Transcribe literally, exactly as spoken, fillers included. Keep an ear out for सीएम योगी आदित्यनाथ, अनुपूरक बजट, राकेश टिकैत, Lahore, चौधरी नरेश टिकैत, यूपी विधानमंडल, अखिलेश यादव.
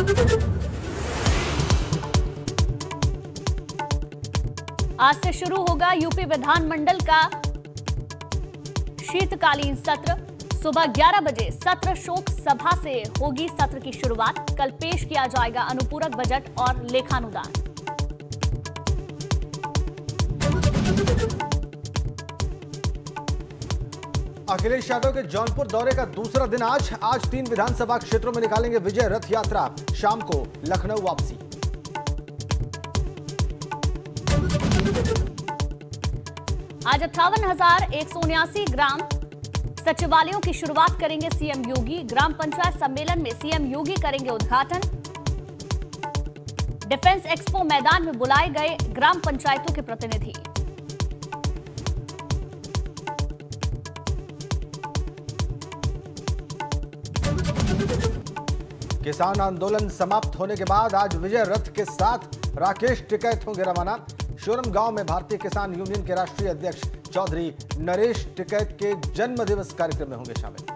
आज से शुरू होगा यूपी विधानमंडल का शीतकालीन सत्र। सुबह ग्यारह बजे सत्र शोक सभा से होगी सत्र की शुरुआत। कल पेश किया जाएगा अनुपूरक बजट और लेखानुदान। अखिलेश यादव के जौनपुर दौरे का दूसरा दिन आज। आज तीन विधानसभा क्षेत्रों में निकालेंगे विजय रथ यात्रा। शाम को लखनऊ वापसी। आज अट्ठावन हजार एक सौ उन्यासी ग्राम सचिवालयों की शुरुआत करेंगे सीएम योगी। ग्राम पंचायत सम्मेलन में सीएम योगी करेंगे उद्घाटन। डिफेंस एक्सपो मैदान में बुलाए गए ग्राम पंचायतों के प्रतिनिधि। किसान आंदोलन समाप्त होने के बाद आज विजय रथ के साथ राकेश टिकैत होंगे रवाना। शोरम गांव में भारतीय किसान यूनियन के राष्ट्रीय अध्यक्ष चौधरी नरेश टिकैत के जन्म दिवस कार्यक्रम में होंगे शामिल।